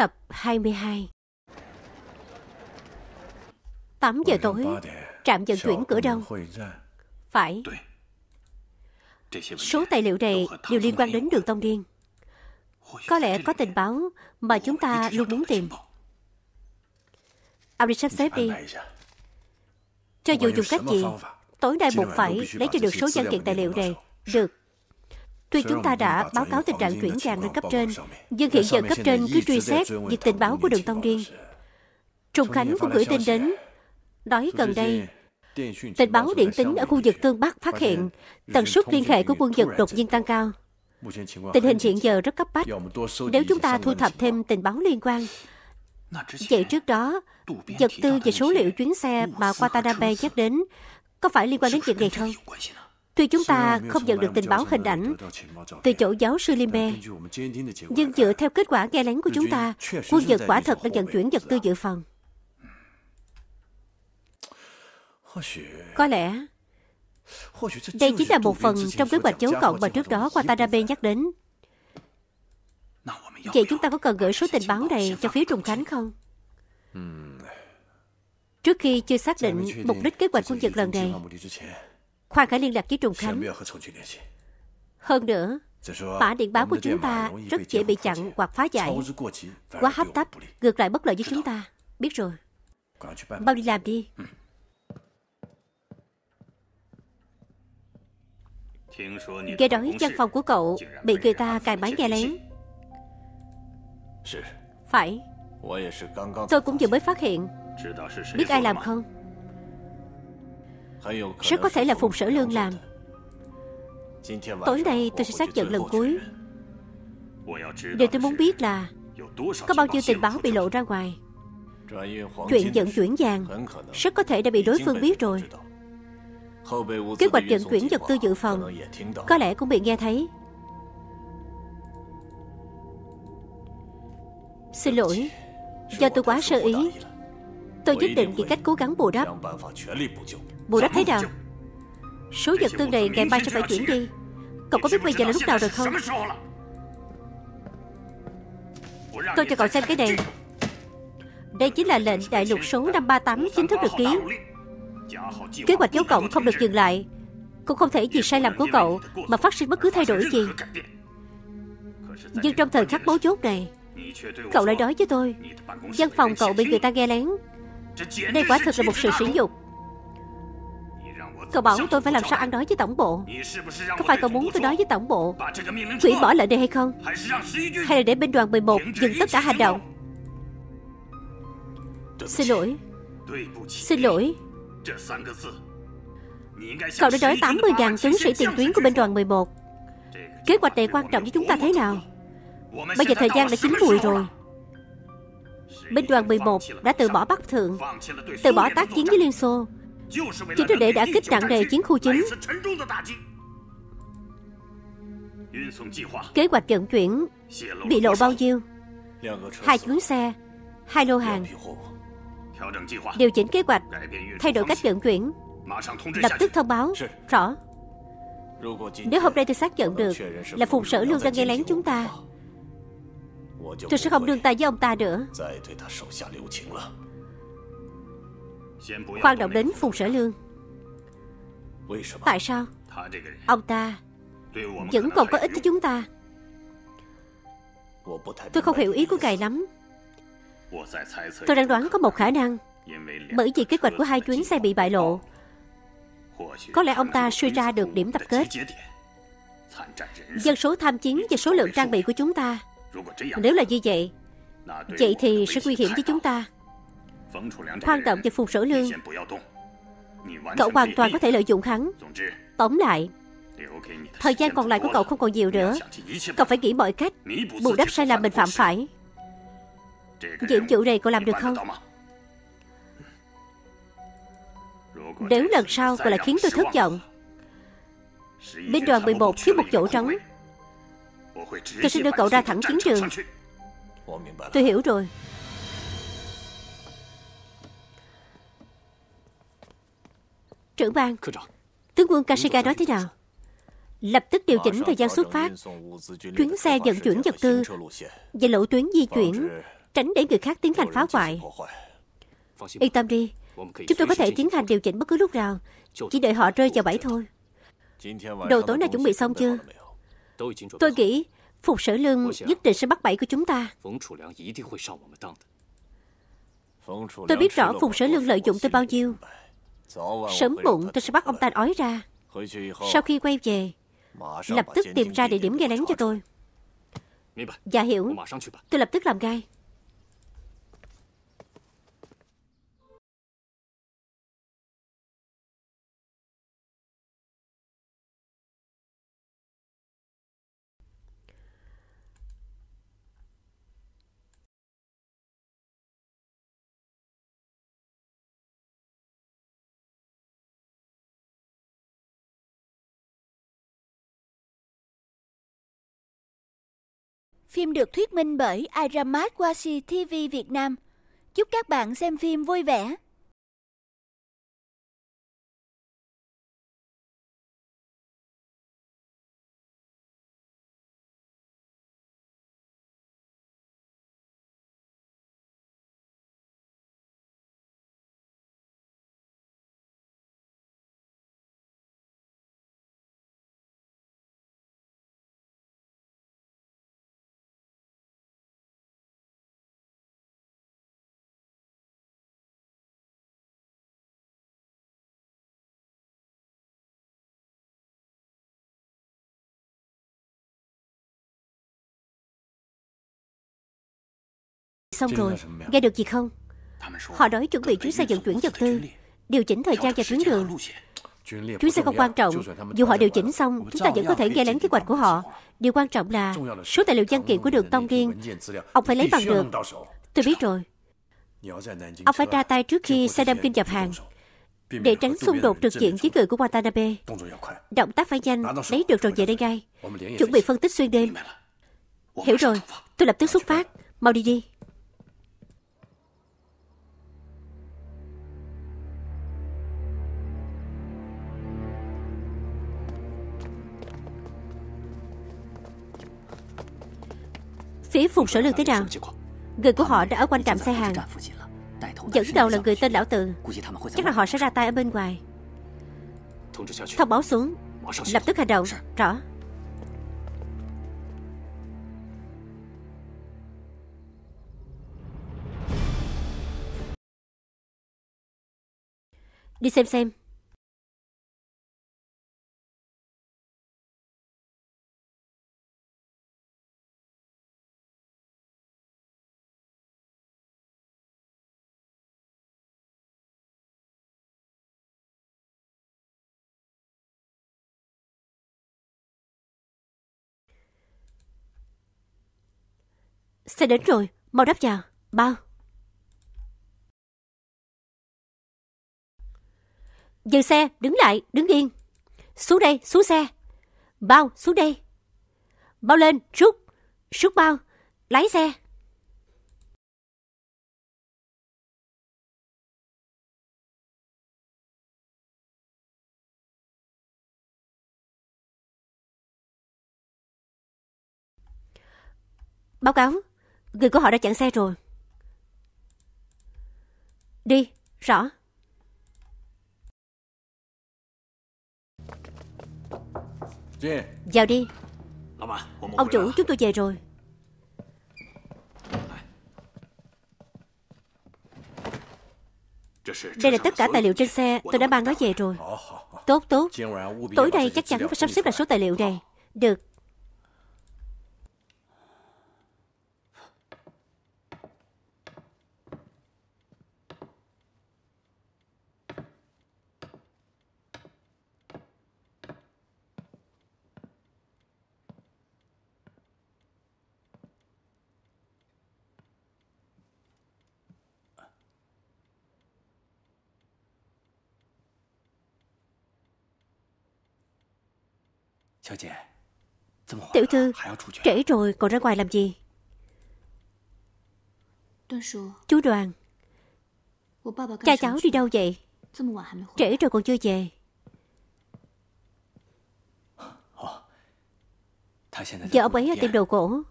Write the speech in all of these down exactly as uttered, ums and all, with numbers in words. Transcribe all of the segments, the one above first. Tập hai mươi hai. tám giờ tối, trạm vận chuyển cửa đông. Phải. Số tài liệu này đều liên quan đến Đường Tông Điên. Có lẽ có tình báo mà chúng ta luôn muốn tìm. Ông đi sắp xếp đi. Cho dù dùng cách gì, tối nay buộc phải lấy cho được số văn kiện tài liệu này. Được. Tuy chúng ta đã báo cáo tình trạng chuyển vàng lên cấp trên, nhưng hiện giờ cấp trên cứ truy xét việc tình báo của Đường Tông Điên. Trùng Khánh cũng gửi tin đến, nói gần đây, tình báo điện tính ở khu vực Tương Bắc phát hiện tần suất liên hệ của quân Nhật đột nhiên tăng cao. Tình hình hiện giờ rất cấp bách, nếu chúng ta thu thập thêm tình báo liên quan. Vậy trước đó, vật tư và số liệu chuyến xe mà Watanabe nhắc đến có phải liên quan đến chuyện này không? Tuy chúng ta không nhận được tình báo hình ảnh từ chỗ giáo sư Limbe, nhưng dựa theo kết quả nghe lén của chúng ta, quân Nhật quả thật đã vận chuyển vật tư dự phòng. Có lẽ đây chính là một phần trong kế hoạch giấu cộng mà trước đó Kwatadabe nhắc đến. Vậy chúng ta có cần gửi số tình báo này cho phía Trùng Khánh không? Trước khi chưa xác định mục đích kế hoạch quân Nhật lần này, Khoa phải liên lạc với Trùng Khánh. Hơn nữa, mã điện báo của chúng ta rất dễ bị chặn hoặc phá giải. Quá hấp tấp, ngược lại bất lợi với chúng ta. Biết rồi. Mau đi làm đi. Nghe nói văn phòng của cậu bị người ta cài máy nghe lén. Phải. Tôi cũng vừa mới phát hiện. Biết ai làm không? Rất có thể là Phùng Sở Lương làm. Tối nay tôi sẽ xác nhận lần cuối. Điều tôi muốn biết là có bao nhiêu tình báo bị lộ ra ngoài. Chuyện vận chuyển vàng rất có thể đã bị đối phương biết rồi. Kế hoạch vận chuyển vật tư dự phòng có lẽ cũng bị nghe thấy. Xin lỗi, do tôi quá sơ ý. Tôi nhất định tìm cách cố gắng bù đắp. Bù đắp thế nào? Số vật tư này ngày mai sẽ phải chuyển đi. Cậu có biết bây giờ là lúc nào rồi không? Tôi cho cậu xem cái này. Đây chính là lệnh đại lục số năm ba tám chính thức được ký. Kế hoạch giấu cộng không được dừng lại, cũng không thể vì sai lầm của cậu mà phát sinh bất cứ thay đổi gì. Nhưng trong thời khắc mấu chốt này, cậu lại nói với tôi văn phòng cậu bị người ta nghe lén. Đây quả thật là một sự sỉ nhục. Cậu bảo tôi phải làm sao ăn nói với tổng bộ. Có phải cậu muốn tôi nói với tổng bộ hủy bỏ lệnh này hay không? Hay là để binh đoàn mười một dừng tất cả hành động? Xin lỗi. Xin lỗi. Cậu đã nói tám mươi nghìn tướng sĩ tiền tuyến của binh đoàn mười một. Kế hoạch này quan trọng với chúng ta thế nào? Bây giờ thời gian đã chín mùi rồi. Binh đoàn mười một đã từ bỏ Bắc Thượng, từ bỏ tác chiến với Liên Xô, chính là để đã kích nặng nề chiến khu chín. Kế hoạch vận chuyển bị lộ bao nhiêu? Hai chuyến xe, hai lô hàng. Điều chỉnh kế hoạch, thay đổi cách vận chuyển. Lập tức thông báo. Rõ. Nếu hôm nay tôi xác nhận được là Phùng Sở Lương đang nghe lén chúng ta, tôi sẽ không đương tay với ông ta nữa. Khoan động đến Phùng Sở Lương. Tại sao? Ông ta vẫn còn có ích với chúng ta. Tôi không hiểu ý của ngài lắm. Tôi đang đoán có một khả năng, bởi vì kế hoạch của hai chuyến xe bị bại lộ, có lẽ ông ta suy ra được điểm tập kết. Dân số tham chiến và số lượng trang bị của chúng ta, nếu là như vậy, vậy thì sẽ nguy hiểm với chúng ta. Khoan động về Phùng Sở Lương, cậu hoàn toàn có thể lợi dụng hắn. Tóm lại, thời gian còn lại của cậu không còn nhiều nữa. Cậu phải nghĩ mọi cách bù đắp sai lầm mình phạm phải. Nhiệm vụ này cậu làm được không? Nếu lần sau cậu lại khiến tôi thất vọng, binh đoàn mười một thiếu một chỗ trống, tôi sẽ đưa cậu ra thẳng chiến trường. Tôi hiểu rồi. Trưởng ban, tướng quân Kasuga nói thế nào? Lập tức điều chỉnh thời gian xuất phát, chuyến xe vận chuyển vật tư và lộ tuyến di chuyển tránh để người khác tiến hành phá hoại. Yên tâm đi, chúng tôi có thể tiến hành điều chỉnh bất cứ lúc nào, chỉ đợi họ rơi vào bẫy thôi. Đồ tối nay chuẩn bị xong chưa? Tôi nghĩ Phùng Sở Lương nhất định sẽ bắt bẫy của chúng ta. Tôi biết rõ Phùng Sở Lương lợi dụng tôi bao nhiêu. Sớm muộn tôi sẽ bắt ông ta ói ra. Sau khi quay về, lập tức tìm ra địa điểm nghe lén cho tôi. Dạ hiểu, tôi lập tức làm ngay. Phim được thuyết minh bởi iDrama Huace ti vi Vietnam. Chúc các bạn xem phim vui vẻ. Xong rồi, nghe được gì không? Họ nói chuẩn bị chuyến xe vận chuyển vật tư, điều chỉnh thời gian và tuyến đường. Chuyến xe không quan trọng, dù họ điều chỉnh xong, chúng ta vẫn có thể nghe lén kế hoạch của họ. Điều quan trọng là số tài liệu văn kiện của Đường Tông Điên, ông phải lấy bằng được. Tôi biết rồi. Ông phải ra tay trước khi xe đem kinh nhập hàng, để tránh xung đột trực diện với người của Watanabe. Động tác phải nhanh, lấy được rồi về đây ngay. Chuẩn bị phân tích xuyên đêm. Hiểu rồi, tôi lập tức xuất phát. Mau đi đi. Phía Phùng Sở Lương thế nào? Người của họ đã ở quanh trạm xe hàng. Dẫn đầu là người tên Lão Tự. Chắc là họ sẽ ra tay ở bên ngoài. Thông báo xuống, lập tức hành động. Rõ. Đi xem xem. Xe đến rồi, mau đáp vào, bao. Dừng xe, đứng lại, đứng yên. Xuống đây, xuống xe. Bao, xuống đây. Bao lên, rút. Rút bao, lái xe. Báo cáo. Người của họ đã chặn xe rồi. Đi, rõ. Vào đi. Ông chủ, chúng tôi về rồi. Đây là tất cả tài liệu trên xe. Tôi đã mang nó về rồi. Tốt, tốt. Tối nay chắc chắn phải sắp xếp lại số tài liệu này. Được. Tiểu thư, trễ rồi còn ra ngoài làm gì? Chú Đoàn, cha cháu đi đâu vậy? Trễ rồi còn chưa về. Giờ ông ấy tìm đồ cổ.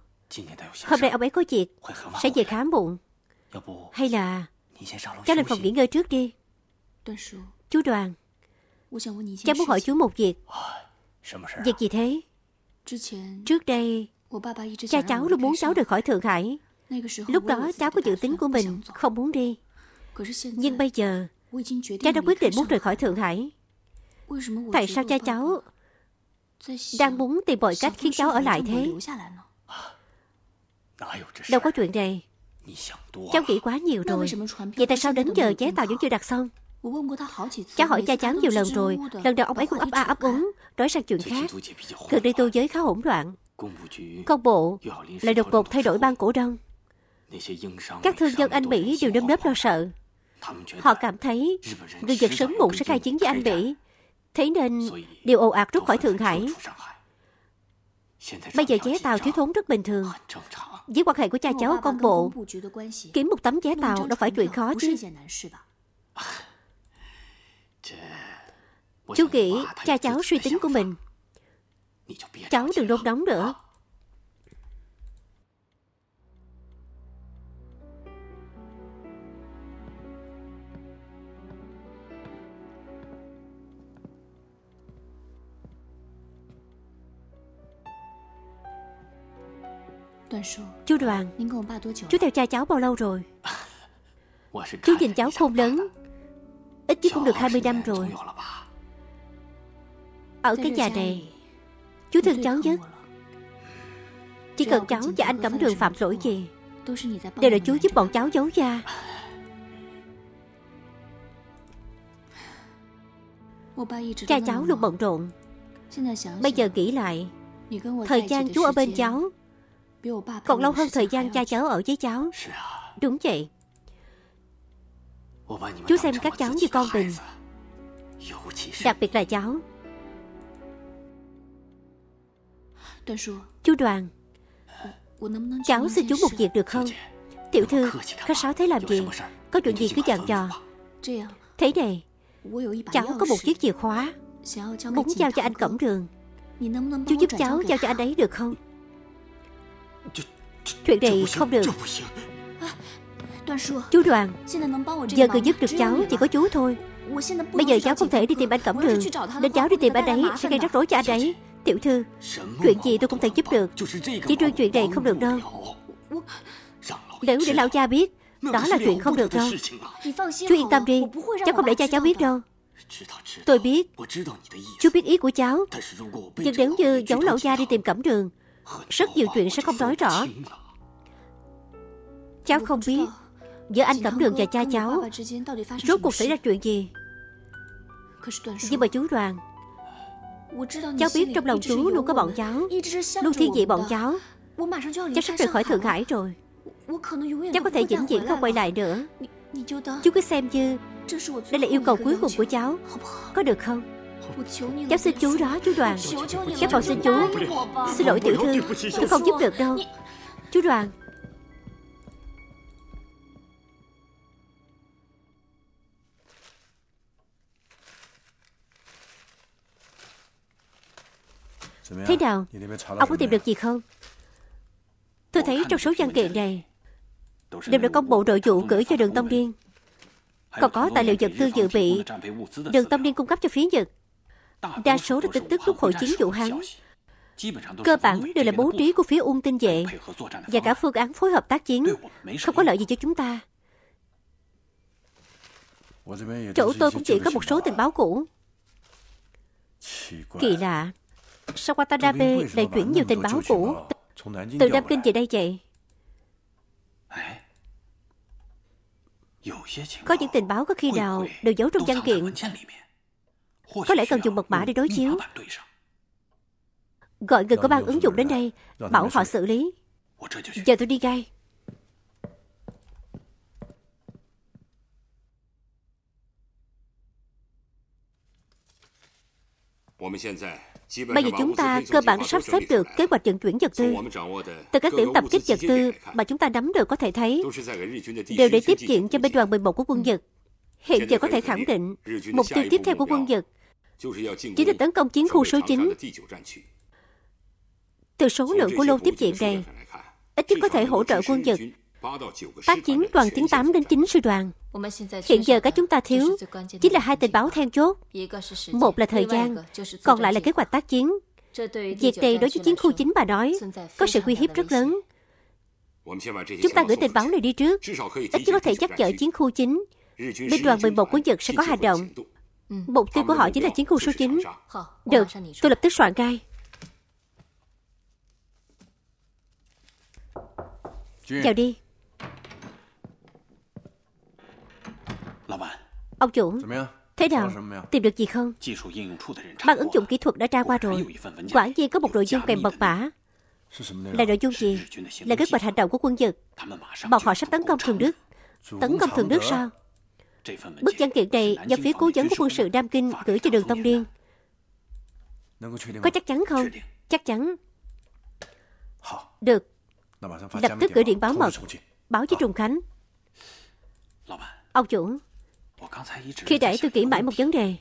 Hôm nay ông ấy có việc, sẽ về khá muộn. Hay là cháu lên phòng nghỉ ngơi trước đi. Chú Đoàn, cháu muốn hỏi chú một việc. Việc gì thế? Trước đây, cha cháu luôn muốn cháu rời khỏi Thượng Hải. Lúc đó cháu có dự tính của mình, không muốn đi. Nhưng bây giờ, cháu đã quyết định muốn rời khỏi Thượng Hải. Tại sao cha cháu đang muốn tìm mọi cách khiến cháu ở lại thế? Đâu có chuyện này. Cháu nghĩ quá nhiều rồi. Vậy tại sao đến giờ vé tàu vẫn chưa đặt xong? Cháu hỏi cha cháu nhiều lần rồi. Lần đầu ông ấy cũng ấp a ấp úng, nói sang chuyện khác. Gần đây Tô Giới khá hỗn loạn. Công bộ lại đột ngột thay đổi ban cổ đông. Các thương nhân Anh Mỹ đều nơm nớp lo sợ. Họ cảm thấy người Nhật sớm muộn sẽ khai chiến với Anh Mỹ. Thế nên đều ồ ạt rút khỏi Thượng Hải. Bây giờ vé tàu thiếu thốn rất bình thường. Với quan hệ của cha cháu công bộ, kiếm một tấm vé tàu đâu phải chuyện khó chứ. Chú nghĩ cha cháu suy tính của mình. Cháu đừng nôn nóng nữa. Chú Đoàn, chú theo cha cháu bao lâu rồi? Chú nhìn cháu khôn lớn, ít chứ cũng được hai mươi năm rồi. Ở cái nhà này, chú thương cháu nhất. Chỉ cần cháu và anh Cẩm Đường phạm lỗi gì, đều là chú giúp bọn cháu giấu ra. Cha cháu luôn bận rộn. Bây giờ nghĩ lại, thời gian chú ở bên cháu còn lâu hơn thời gian cha cháu ở với cháu. Đúng vậy. Chú xem các cháu như con mình, đặc biệt là cháu. Chú Đoàn, cháu xin chú một việc được không? Tiểu thư, khách sáo thế làm gì? Có chuyện gì cứ dặn dò. Thế này, cháu có một chiếc chìa khóa, muốn giao cho anh Cẩm Đường. Chú giúp cháu giao cho anh ấy được không? Chuyện này không được. Chú Đoàn, giờ người giúp được cháu chỉ có chú thôi. Bây giờ cháu không thể đi tìm anh Cẩm Đường, nên cháu đi tìm anh ấy sẽ gây rắc rối cho anh ấy. Tiểu thư, chuyện gì tôi cũng thể giúp được, chỉ riêng chuyện này không được đâu. Nếu để lão cha biết, đó là chuyện không được đâu. Chú yên tâm đi, cháu không để cha cháu biết đâu. Tôi biết, chú biết ý của cháu. Nhưng nếu như giấu lão cha đi tìm Cẩm Đường, rất nhiều chuyện sẽ không nói rõ. Cháu không biết giữa anh Cẩm Đường và cha cháu rốt cuộc xảy ra chuyện gì. Nhưng mà chú Đoàn, cháu biết trong lòng chú luôn có bọn cháu, luôn thiên vị bọn cháu. Cháu sắp rời khỏi Thượng Hải rồi, cháu có thể vĩnh viễn không quay lại nữa. Chú cứ xem như đây là yêu cầu cuối cùng của cháu, có được không? Cháu xin chú đó, chú Đoàn. Cháu còn xin chú. Xin lỗi tiểu thư, tôi không giúp được đâu. Chú Đoàn. Thế nào, ông có tìm được gì không? Tôi thấy trong số văn kiện này đều đã công bộ nội vụ gửi cho Đường Tông Điên, còn có tài liệu vật tư dự bị Đường Tông Điên cung cấp cho phía Nhật. Đa số là tin tức lúc hội chiến Vũ Hán, cơ bản đều là bố trí của phía Ung tinh vệ và cả phương án phối hợp tác chiến, không có lợi gì cho chúng ta. Chỗ tôi cũng chỉ có một số tình báo cũ. Kỳ lạ, sao Watanabe lại chuyển nhiều tình báo cũ từ Nam Kinh về đây vậy? Có những tình báo có khi nào đều giấu trong văn kiện, có lẽ cần dùng mật mã để đối chiếu. Gọi người có ban ứng dụng đến đây, bảo họ xử lý. Giờ tôi đi ngay. Bây giờ chúng ta cơ bản sắp xếp được kế hoạch vận chuyển vật tư. Từ các điểm tập kích vật tư mà chúng ta nắm được có thể thấy, đều để tiếp viện cho binh đoàn mười một của quân Nhật. Hiện giờ có thể khẳng định, mục tiêu tiếp theo của quân Nhật chỉ là tấn công chiến khu số chín. Từ số lượng của lô tiếp viện này, ít nhất có thể hỗ trợ quân Nhật. Tác chiến đoàn chín tám đến chín sư đoàn. Hiện giờ cái chúng ta thiếu chính là hai tình báo then chốt, một là thời gian, còn lại là kế hoạch tác chiến. Việc này đối với chiến khu chín mà nói có sự nguy hiếp rất lớn. Chúng ta gửi tình báo này đi trước, ít nhất có thể nhắc nhở chiến khu chín bên đoàn mười một của Nhật sẽ có hành động. Mục tiêu của họ chính là chiến khu số chín. Được, tôi lập tức soạn ngay. Vào đi. Ông chủ, thế nào? Tìm được gì không? Ban ứng dụng kỹ thuật đã tra qua rồi. Quả nhiên có một nội dung kèm mật mã. Là nội dung gì? Là kế hoạch hành động của quân Nhật. Bọn họ sắp tấn công Thường Đức. Tấn công Thường Đức sao? Bức văn kiện này do phía cố vấn của quân sự Nam Kinh gửi cho Đường Tông Điên. Có chắc chắn không? Chắc chắn. Được. Lập tức gửi điện báo mật, báo với Trùng Khánh. Ông chủ, khi để tôi kỹ mãi một vấn đề.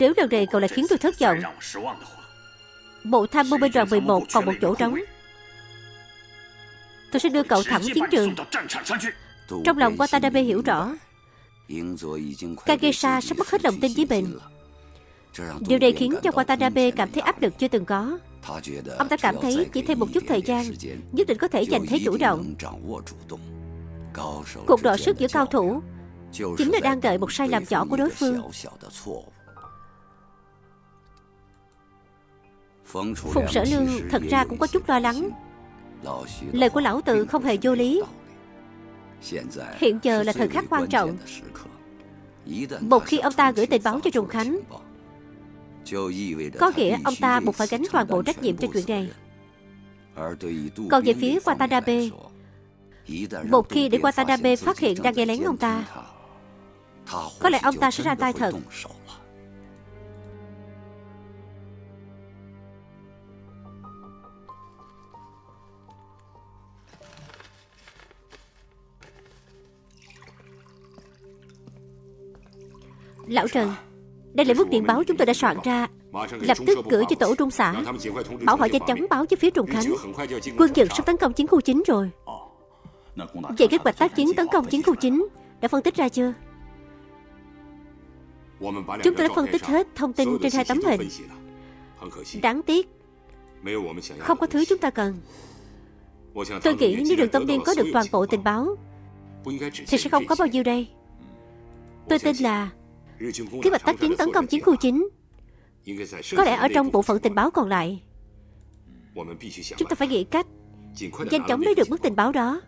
Nếu lần này cậu lại khiến tôi thất vọng, bộ tham mưu bên đoàn mười một còn một chỗ trống, tôi sẽ đưa cậu thẳng chiến trường. Trong lòng Watanabe hiểu rõ Kagesa sắp mất hết lòng tin với mình. Điều này khiến cho Watanabe cảm thấy áp lực chưa từng có. Ông ta cảm thấy chỉ thêm một chút thời gian nhất định có thể giành thế chủ động. Cuộc đọ sức giữa cao thủ chính là đang đợi một sai lầm nhỏ của đối phương. Phùng Sở Lương thật ra cũng có chút lo lắng. Lời của lão tự không hề vô lý. Hiện giờ là thời khắc quan trọng. Một khi ông ta gửi tình báo cho Trùng Khánh, có nghĩa ông ta buộc phải gánh toàn bộ trách nhiệm cho chuyện này. Còn về phía Watanabe, một khi để Watanabe phát hiện đang nghe lén ông ta, có lẽ ông ta sẽ ra tay thật. Lão Trần, đây là bức điện báo chúng tôi đã soạn ra, lập tức gửi cho tổ trung xã, bảo họ nhanh chóng báo cho phía Trùng Khánh. Quân Nhật sắp tấn công chiến khu chín rồi. Vậy kế hoạch tác chiến tấn công chiến khu chín đã phân tích ra chưa? Chúng tôi đã phân tích hết thông tin trên hai tấm hình. Đáng tiếc, không có thứ chúng ta cần. Tôi nghĩ nếu Đường Tông Điên có được toàn bộ tình báo, thì sẽ không có bao nhiêu đây. Tôi tin là kế hoạch tác chiến tấn công chiến khu chín có lẽ ở trong bộ phận tình báo còn lại. Chúng ta phải nghĩ cách nhanh chóng lấy được bức tình báo đó.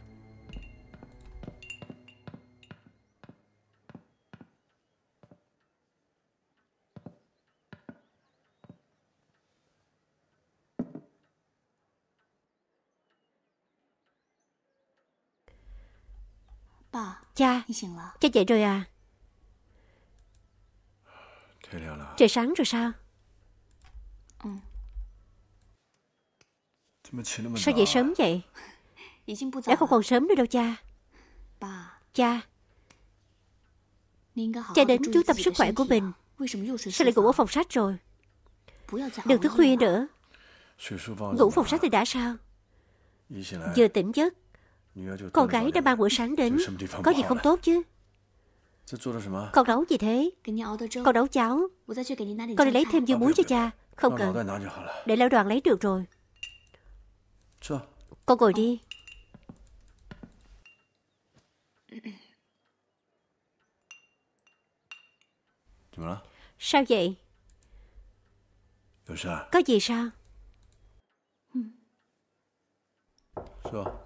Cha, cha dậy rồi à? Trời sáng rồi sao? Ừ. Sao dậy sớm vậy? Đã không còn sớm nữa đâu cha. Cha, cha đến chú tâm sức khỏe của mình. Sao lại ngủ ở phòng sách rồi? Đừng thức khuya nữa. Ngủ phòng sách thì đã sao? Vừa tỉnh giấc, con gái đã mang bữa sáng đến. Có gì không tốt chứ? Con nấu gì thế? Con nấu cháo. Con đi lấy thêm dưa muối cho cha. Không cần, để lão Đoàn lấy được rồi. Con ngồi đi. Sao vậy? Có gì sao?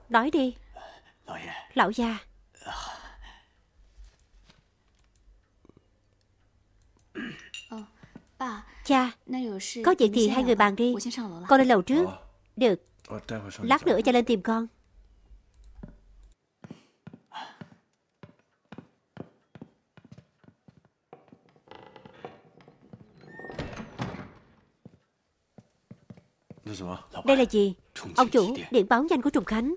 Nói đi. Lão già. Cha, có chuyện thì hai người bàn đi. Con lên lầu trước. Được. Lát nữa cha lên tìm con. Đây là gì? Ông chủ, điện báo nhanh của Trùng Khánh.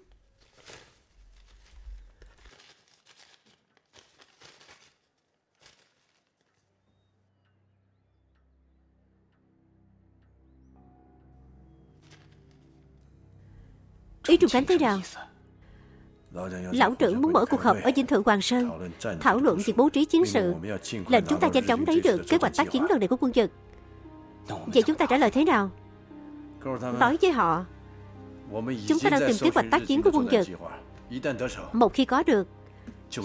Ý Trùng Khánh thế nào? Lão trưởng muốn mở cuộc họp ở dinh thự Hoàng Sơn, thảo luận việc bố trí chiến sự, lệnh chúng ta nhanh chóng lấy được kế hoạch tác chiến lần này của quân Nhật. Vậy chúng ta trả lời thế nào? Nói với họ, chúng ta đang tìm kế hoạch tác chiến của quân Nhật. Một khi có được,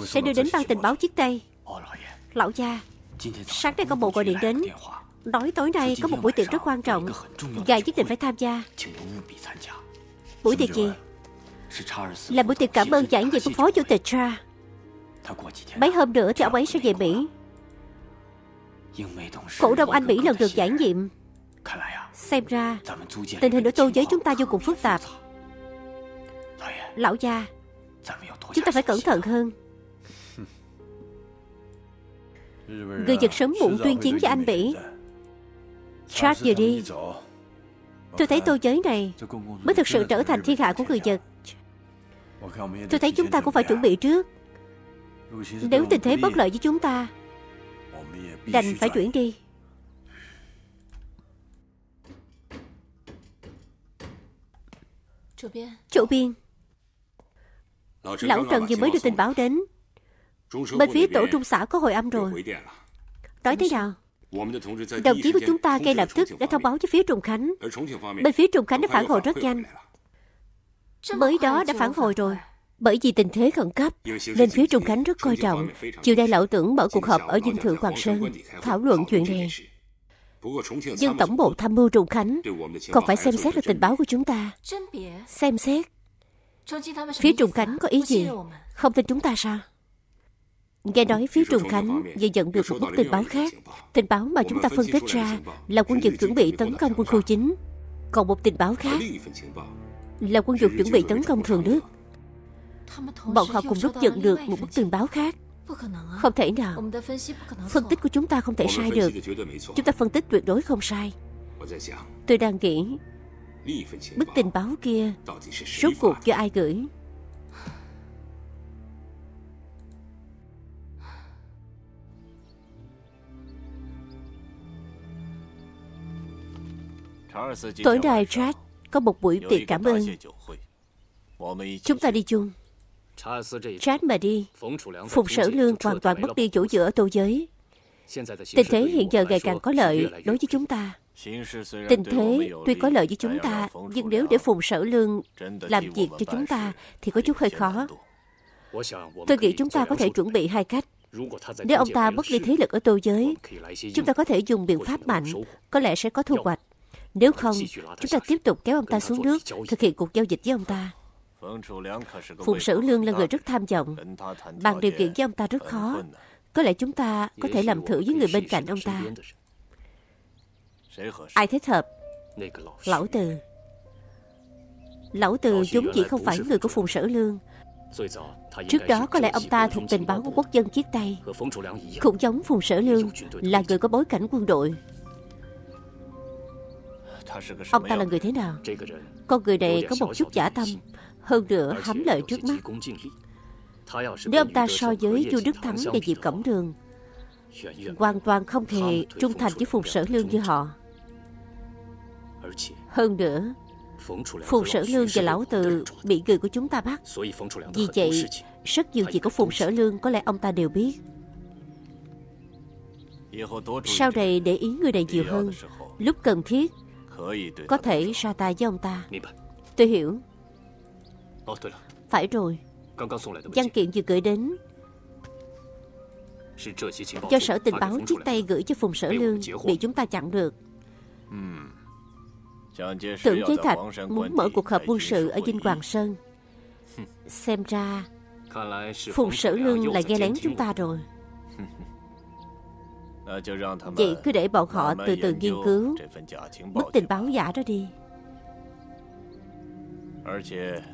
sẽ đưa đến ban tình báo chiến Tây. Lão gia, sáng nay công bộ gọi điện đến, nói tối nay có một buổi tiệc rất quan trọng, ngài nhất định phải tham gia. Buổi tiệc gì? Là buổi tiệc cảm ơn giảng dạy của Phó Chủ tịch Cha. Mấy hôm nữa thì ông ấy sẽ về Mỹ. Cổ đông Anh Mỹ lần được giải nhiệm. Xem ra tình hình ở Tô Giới chúng ta vô cùng phức tạp. Lão gia, chúng ta phải cẩn thận hơn. Người Nhật sớm muộn tuyên chiến với Anh Mỹ. Jack vừa đi, tôi thấy Tô Giới này mới thực sự trở thành thiên hạ của người Nhật. Tôi thấy chúng ta cũng phải chuẩn bị trước. Nếu tình thế bất lợi với chúng ta, đành phải chuyển đi. Chủ biên, lão Trần vừa mới đưa tin báo đến. Bên phía tổ trung xã có hồi âm rồi. Nói thế nào? Đồng chí của chúng ta ngay lập tức đã thông báo với phía Trùng Khánh. Bên phía Trùng Khánh đã phản hồi rất nhanh. Mới đó đã phản hồi rồi. Bởi vì tình thế khẩn cấp nên phía Trùng Khánh rất coi trọng. Chiều nay lão tưởng mở cuộc họp ở dinh thự Hoàng Sơn thảo luận chuyện này. Nhưng tổng bộ tham mưu Trùng Khánh còn phải xem xét được tình báo của chúng ta. Xem xét? Phía Trùng Khánh có ý gì? Không tin chúng ta sao? Nghe nói phía Trùng Khánh vừa nhận được một bức tình báo khác. Tình báo mà chúng ta phân tích ra là quân Nhật chuẩn bị tấn công quân khu chính. Còn một tình báo khác là quân Nhật chuẩn bị tấn công Thường Đức. Bọn họ cùng lúc nhận được một bức tình báo khác. Không thể nào. Phân tích của chúng ta không thể sai được. Chúng ta phân tích tuyệt đối không sai. Tôi đang nghĩ bức tình báo kia rốt cuộc do ai gửi. Tối nay Jack có một buổi tiệc cảm ơn. Chúng ta đi chung. Jack mà đi, Phùng Sở Lương hoàn toàn mất đi chỗ dựa ở Tô Giới. Tình thế hiện giờ ngày càng có lợi đối với chúng ta. Tình thế tuy có lợi với chúng ta, nhưng nếu để Phùng Sở Lương làm việc cho chúng ta thì có chút hơi khó. Tôi nghĩ chúng ta có thể chuẩn bị hai cách. Nếu ông ta mất đi thế lực ở Tô Giới, chúng ta có thể dùng biện pháp mạnh, có lẽ sẽ có thu hoạch. Nếu không, chúng ta tiếp tục kéo ông ta xuống nước, thực hiện cuộc giao dịch với ông ta. Phùng Sở Lương là người rất tham vọng, bàn điều kiện với ông ta rất khó. Có lẽ chúng ta có thể làm thử với người bên cạnh ông ta. Ai thích hợp? Lão Từ. Lão Từ vốn chỉ không phải người của Phùng Sở Lương. Trước đó có lẽ ông ta thuộc tình báo của quốc dân chiếc Tây, cũng giống Phùng Sở Lương là người có bối cảnh quân đội. Ông ta là người thế nào? Con người này có một chút giả tâm, hơn nữa hám lợi trước mắt. Nếu ông ta so với vua Đức Thắng và Diệp Cẩm Đường, hoàn toàn không hề trung thành với Phùng Sở Lương như họ. Hơn nữa, Phùng Sở Lương và Lão Từ bị người của chúng ta bắt. Vì vậy, rất nhiều việc của Phùng Sở Lương có lẽ ông ta đều biết. Sau này để ý người này nhiều hơn, lúc cần thiết có thể ra tay với ông ta. Tôi hiểu. Phải rồi, văn kiện vừa gửi đến cho sở tình báo chiếc tay gửi cho Phùng Sở Lương bị chúng ta chặn được. Tưởng Chế Thạch muốn mở cuộc họp quân sự ở Dinh Hoàng Sơn. Xem ra Phùng Sở Lương lại nghe lén chúng ta rồi. Vậy cứ để bọn họ từ từ nghiên cứu bức tình báo giả đó đi.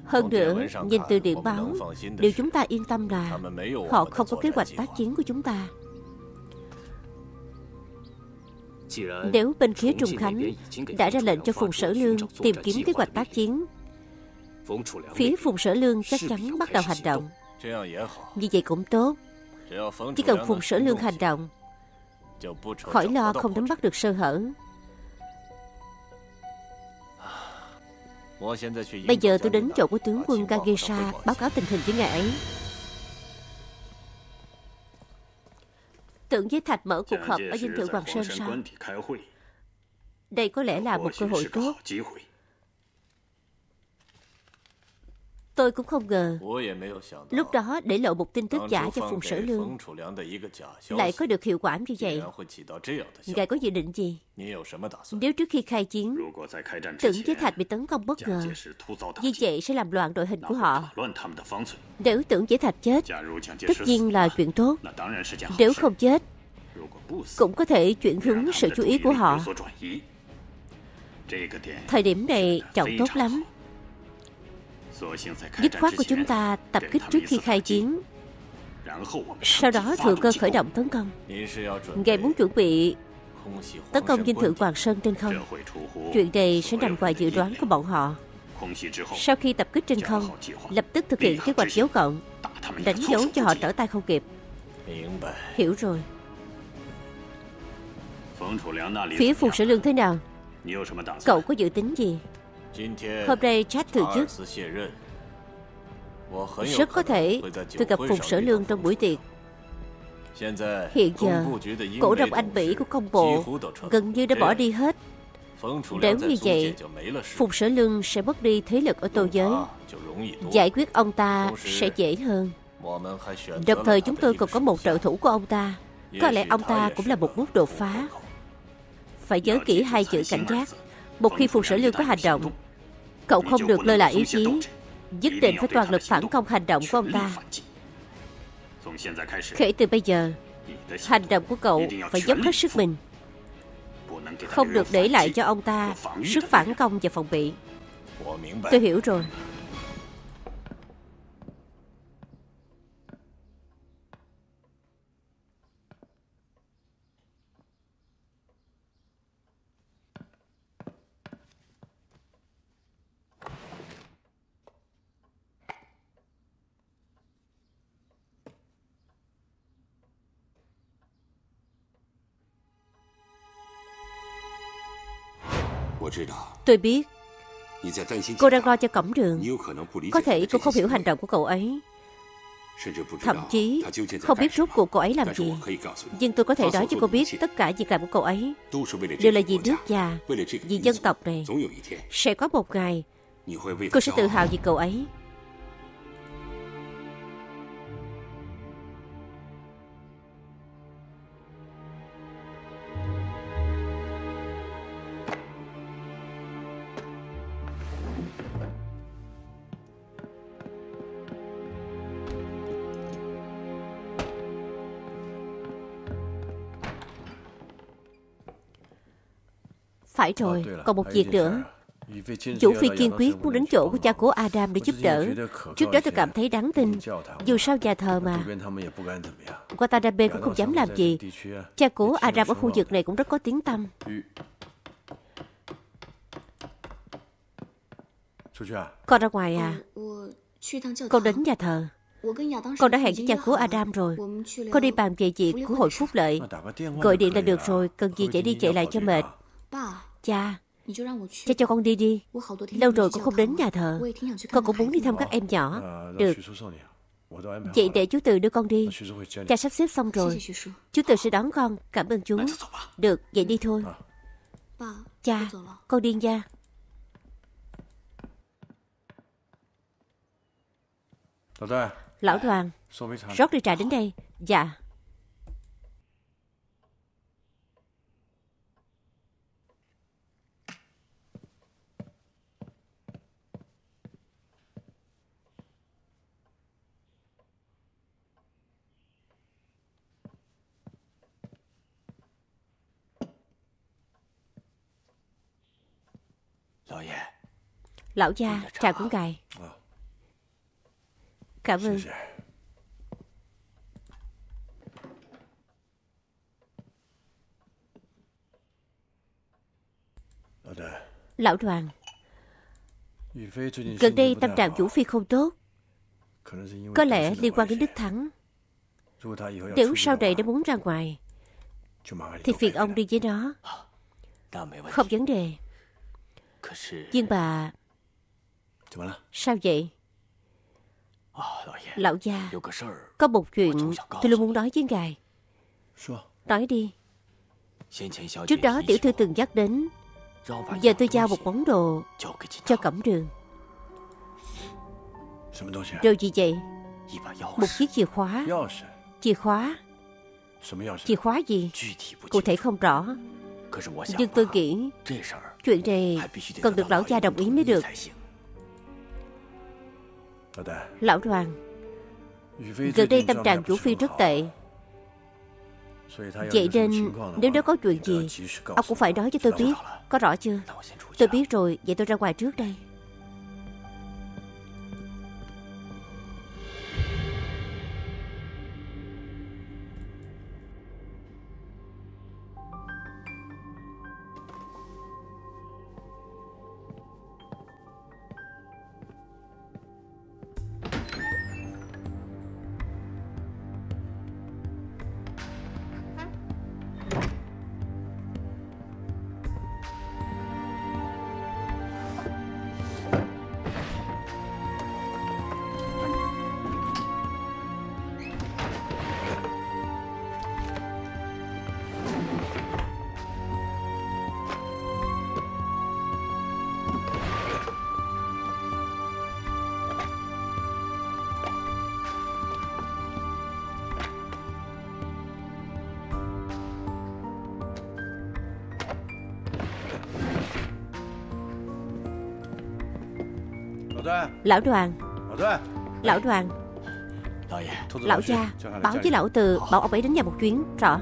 Hơn nữa, nhìn từ điện báo, điều chúng ta yên tâm là họ không có kế hoạch tác chiến của chúng ta. Nếu bên phía Trùng Khánh đã ra lệnh cho Phùng Sở Lương tìm kiếm kế hoạch tác chiến, phía Phùng Sở Lương chắc chắn bắt đầu hành động. Như vậy cũng tốt. Chỉ cần Phùng Sở Lương hành động, khỏi lo không nắm bắt được sơ hở. Bây giờ tôi đến chỗ của tướng quân Kagesa báo cáo tình hình với ngài ấy. Tưởng Giới Thạch mở cuộc họp ở dinh thự Hoàng Sơn sao? Đây có lẽ là một cơ hội tốt. Tôi cũng không ngờ lúc đó để lộ một tin tức giả cho Phùng Sở Lương lại có được hiệu quả như vậy. Ngài có dự định gì? Nếu trước khi khai chiến Tưởng Giới Thạch bị tấn công bất ngờ, như vậy sẽ làm loạn đội hình của họ. Nếu Tưởng Giới Thạch chết, tất nhiên là chuyện tốt. Nếu không chết, cũng có thể chuyển hướng sự chú ý của họ. Thời điểm này trọng tốt lắm. Dứt khoát của chúng ta tập kích trước khi khai chiến, sau đó thừa cơ khởi động tấn công. Ngài muốn chuẩn bị tấn công dinh thự Hoàng Sơn trên không. Chuyện này sẽ nằm ngoài dự đoán của bọn họ. Sau khi tập kích trên không, lập tức thực hiện kế hoạch dấu cộng, đánh dấu cho họ trở tay không kịp. Hiểu rồi. Phía Phùng Sở Lương thế nào? Cậu có dự tính gì? Hôm nay Jack từ chức, rất có thể tôi gặp Phùng Sở Lương trong buổi tiệc. Hiện giờ, cổ đông Anh Mỹ của công bộ gần như đã bỏ đi hết. Nếu như vậy, Phùng Sở Lương sẽ mất đi thế lực ở Tô Giới. Giải quyết ông ta sẽ dễ hơn. Đồng thời chúng tôi còn có một trợ thủ của ông ta. Có lẽ ông ta cũng là một bước đột phá. Phải nhớ kỹ hai chữ cảnh giác. Một khi Phùng Sở Lương có hành động, cậu không được lơ là ý chí, nhất định phải toàn lực phản công hành động của ông ta. Kể từ bây giờ, hành động của cậu phải dốc hết sức mình, không được để lại cho ông ta sức phản công và phòng bị. Tôi hiểu rồi. Tôi biết cô đang lo cho Cẩm Đường. Có thể cô không hiểu hành động của cậu ấy, thậm chí không biết rốt cuộc cô ấy làm gì. Nhưng tôi có thể nói cho cô biết tất cả việc làm của cậu ấy đều là vì nước già, vì dân tộc này. Sẽ có một ngày cô sẽ tự hào vì cậu ấy. Phải rồi, còn một việc nữa. Vũ Phi kiên quyết muốn đến chỗ của cha cố Adam để giúp đỡ. Trước đó tôi cảm thấy đáng tin. Dù sao nhà thờ mà Watanabe cũng không dám làm gì. Cha cố Adam ở khu vực này cũng rất có tiếng tăm. Con ra ngoài à? Con đến nhà thờ. Con đã hẹn với cha cố Adam rồi. Con đi bàn về việc của hội phúc lợi. Gọi điện là được rồi, cần gì chạy đi chạy lại cho mệt. Cha, cha cho con đi đi. Lâu rồi con không đến nhà thờ. Con cũng muốn đi thăm các em nhỏ. Được. Chị để chú Từ đưa con đi. Cha sắp xếp xong rồi, chú Từ sẽ đón con. Cảm ơn chú. Được, vậy đi thôi. Cha, con đi nha. Lão Đoàn, rót ly trà đến đây. Dạ. Lão gia, trà cũng cài. Cảm ơn. Lão Đoàn, gần đây tâm trạng Vũ Phi không tốt. Có lẽ liên quan đến Đức Thắng. Nếu sau này đã muốn ra ngoài thì phiền ông đi với nó. Không vấn đề. Nhưng bà... Sao vậy? Lão gia, có một chuyện tôi luôn muốn nói với ngài. Nói đi. Trước đó tiểu thư từng nhắc đến, giờ tôi giao một món đồ cho Cẩm Đường. Đồ gì vậy? Một chiếc chìa khóa. Chìa khóa? Chìa khóa gì? Cụ thể không rõ. Nhưng tôi nghĩ chuyện này cần được lão gia đồng ý mới được. Lão Đoàn, gần đây tâm trạng Vũ Phi rất tệ. Vậy nên nếu nó có chuyện gì, ông cũng phải nói cho tôi biết. Có rõ chưa? Tôi biết rồi, vậy tôi ra ngoài trước đây. Lão Đoàn, Lão Đoàn, lão gia, báo với lão Từ bảo ông ấy đến nhà một chuyến. Rõ.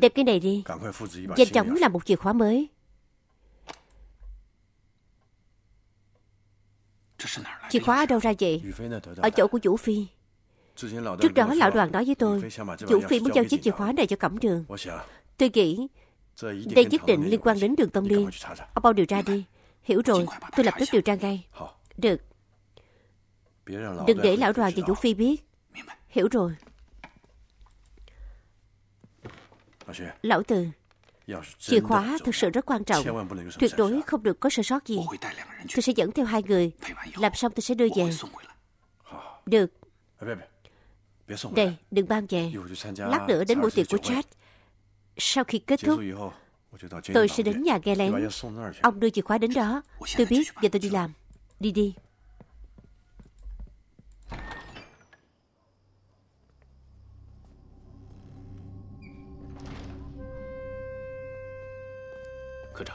Đem cái này đi, nhanh chóng làm một chìa khóa mới. Chìa khóa ở đâu ra vậy? Ở chỗ của Vũ Phi. Trước đó lão Đoàn nói với tôi, Vũ Phi muốn giao chiếc chìa khóa này cho Cẩm Đường. Tôi nghĩ đây nhất định liên quan đến Đường Tông Điên. Ông bao điều tra đi. Hiểu rồi, tôi lập tức điều tra ngay. Được. Đừng để lão Đoàn và Vũ Phi biết. Hiểu rồi. Lão Từ, chìa khóa thực sự rất quan trọng, tuyệt đối không được có sơ sót gì. Tôi sẽ dẫn theo hai người, làm xong tôi sẽ đưa về. Được. Đây, đừng mang về. Lát nữa đến buổi tiệc của Jack. Sau khi kết thúc, tôi sẽ đến nhà nghe lén. Ông đưa chìa khóa đến đó. Tôi biết, giờ tôi đi làm. Đi đi.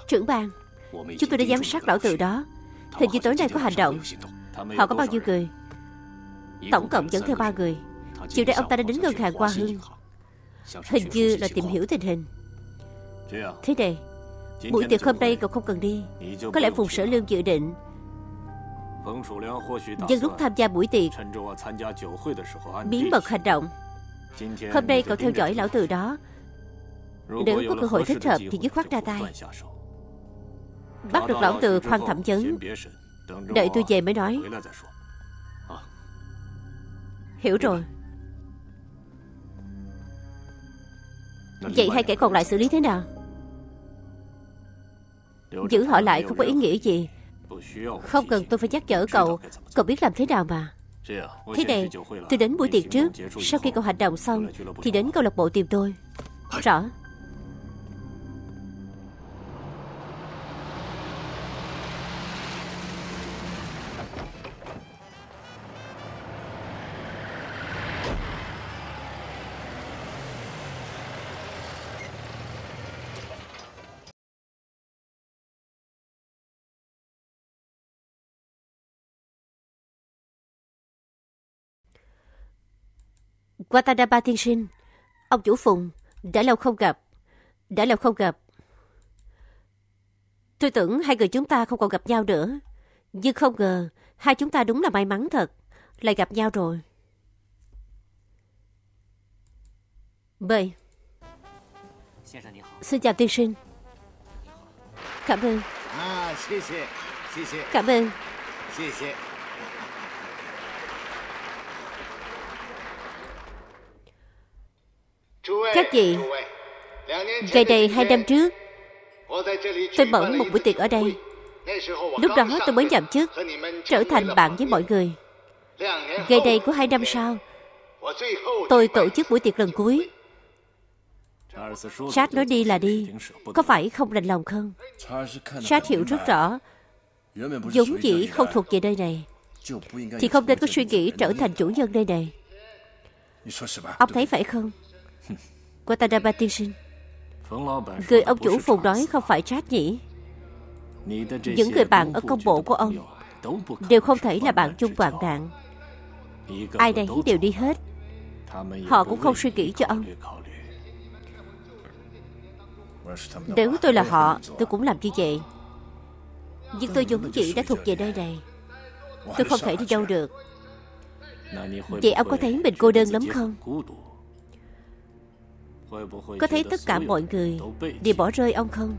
Trưởng ban, chúng tôi đã giám sát lão Từ đó. Hình như tối nay có hành động. Họ có bao nhiêu người? Tổng cộng dẫn theo ba người. Chiều nay ông ta đã đến ngân hàng Hoa Hương. Hình như là tìm hiểu tình hình. Thế này, buổi tiệc hôm nay cậu không cần đi. Có lẽ Phùng Sở Lương dự định nhân lúc tham gia buổi tiệc bí mật hành động. Hôm nay cậu theo dõi lão Từ đó. Nếu có cơ hội thích hợp thì dứt khoát ra tay. Bắt được lão Từ khoan thẩm vấn. Đợi tôi về mới nói. Hiểu rồi. Vậy hai kẻ còn lại xử lý thế nào? Giữ họ lại không có ý nghĩa gì. Không cần tôi phải nhắc nhở cậu. Cậu biết làm thế nào mà. Thế này, tôi đến buổi tiệc trước. Sau khi cậu hành động xong thì đến câu lạc bộ tìm tôi. Rõ. Watanabe tiên sinh, ông chủ Phùng, đã lâu không gặp, đã lâu không gặp. Tôi tưởng hai người chúng ta không còn gặp nhau nữa, nhưng không ngờ hai chúng ta đúng là may mắn thật, lại gặp nhau rồi. Mời. Xin chào tiên sinh. Cảm ơn. Cảm ơn. Các vị, về đây hai năm trước, tôi mở một buổi tiệc ở đây. Lúc đó tôi mới nhậm chức, trở thành bạn với mọi người. Về đây của hai năm sau, tôi tổ chức buổi tiệc lần cuối. Jack nói đi là đi, có phải không lành lòng không? Jack hiểu rất rõ, vốn dĩ không thuộc về nơi này, thì không nên có suy nghĩ trở thành chủ nhân nơi này. Ông thấy phải không? Kwatadabe tiên sinh, người ông chủ Phùng nói không phải Jack nhỉ? Những người bạn ở công bộ của ông đều không thể là bạn chung hoạn nạn. Ai nấy đều đi hết. Họ cũng không suy nghĩ cho ông. Nếu tôi là họ, tôi cũng làm như vậy. Nhưng tôi vốn dĩ đã thuộc về nơi này. Tôi không thể đi đâu được. Vậy ông có thấy mình cô đơn lắm không? Có thấy tất cả mọi người đều bỏ rơi ông không?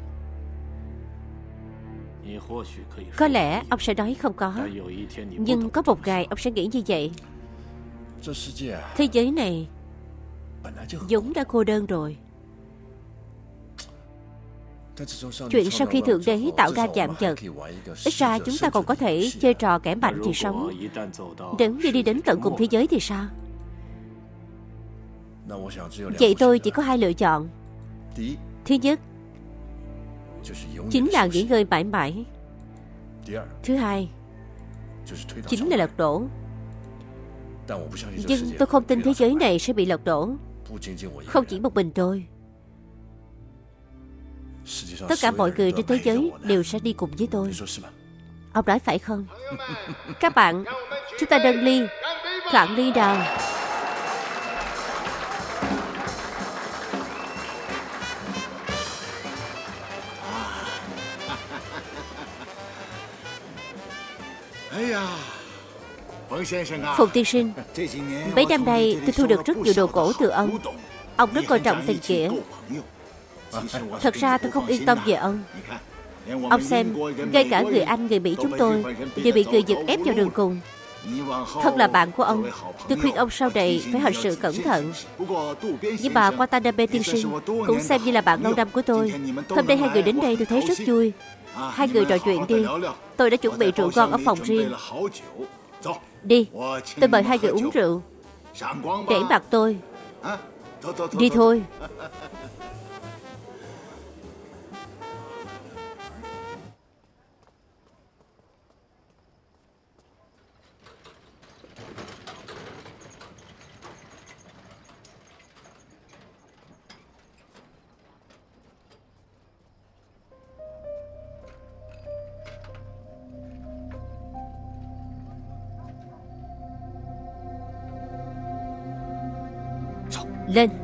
Có lẽ ông sẽ nói không có. Nhưng có một ngày ông sẽ nghĩ như vậy. Thế giới này vốn đã cô đơn rồi. Chuyện sau khi Thượng Đế tạo ra vạn vật, ít ra chúng ta còn có thể chơi trò kẻ mạnh thì sống. Nếu như đi đến tận cùng thế giới thì sao? Vậy tôi chỉ có hai lựa chọn. Thứ nhất, chính là nghỉ ngơi mãi mãi. Thứ hai, chính là lật đổ. Nhưng tôi không tin thế giới này sẽ bị lật đổ. Không chỉ một mình tôi, tất cả mọi người trên thế giới đều sẽ đi cùng với tôi. Ông nói phải không? Các bạn, chúng ta đơn ly. Cạn ly nào. Phùng tiên sinh, mấy năm nay tôi thu được rất nhiều đồ cổ từ ông. Ông rất coi trọng tình nghĩa. Thật ra tôi không yên tâm về ông. Ông xem, ngay cả người Anh, người Mỹ chúng tôi đều bị người Nhật ép vào đường cùng. Thân là bạn của ông, tôi khuyên ông sau này phải hành sự cẩn thận. Nhưng bà Watanabe tiên sinh cũng xem như là bạn lâu năm của tôi. Hôm nay hai người đến đây tôi thấy rất vui. Hai người trò chuyện đi. Tôi đã chuẩn bị rượu ngon ở phòng riêng. Đi, tôi mời hai người uống rượu. Để mặt tôi. Đi thôi. Lên.